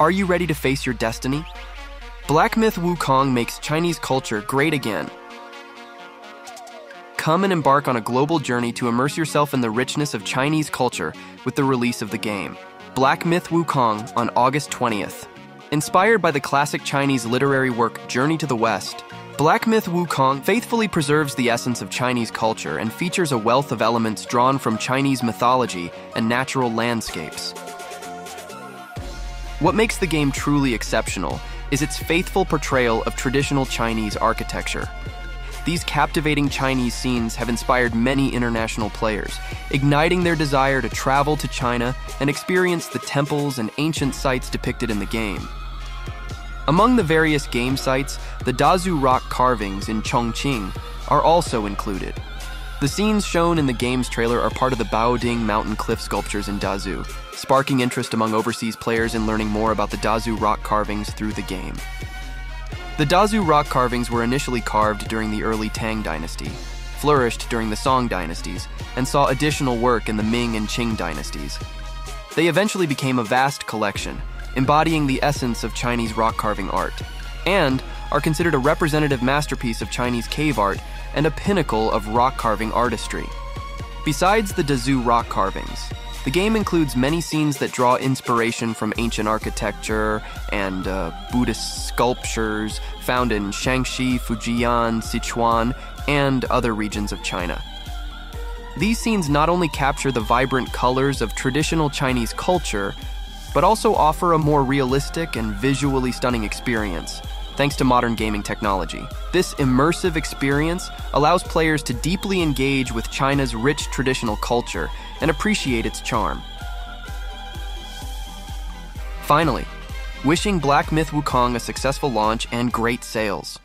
Are you ready to face your destiny? Black Myth Wukong makes Chinese culture great again. Come and embark on a global journey to immerse yourself in the richness of Chinese culture with the release of the game, Black Myth Wukong, on August 20th. Inspired by the classic Chinese literary work Journey to the West, Black Myth Wukong faithfully preserves the essence of Chinese culture and features a wealth of elements drawn from Chinese mythology and natural landscapes. What makes the game truly exceptional is its faithful portrayal of traditional Chinese architecture. These captivating Chinese scenes have inspired many international players, igniting their desire to travel to China and experience the temples and ancient sites depicted in the game. Among the various game sites, the Dazu Rock Carvings in Chongqing are also included. The scenes shown in the game's trailer are part of the Baoding mountain cliff sculptures in Dazu, sparking interest among overseas players in learning more about the Dazu Rock Carvings through the game. The Dazu rock carvings were initially carved during the early Tang Dynasty, flourished during the Song Dynasties, and saw additional work in the Ming and Qing Dynasties. They eventually became a vast collection, embodying the essence of Chinese rock carving art, and are considered a representative masterpiece of Chinese cave art and a pinnacle of rock carving artistry. Besides the Dazu rock carvings, the game includes many scenes that draw inspiration from ancient architecture and Buddhist sculptures found in Shaanxi, Fujian, Sichuan, and other regions of China. These scenes not only capture the vibrant colors of traditional Chinese culture, but also offer a more realistic and visually stunning experience, thanks to modern gaming technology. This immersive experience allows players to deeply engage with China's rich traditional culture and appreciate its charm. Finally, wishing Black Myth Wukong a successful launch and great sales.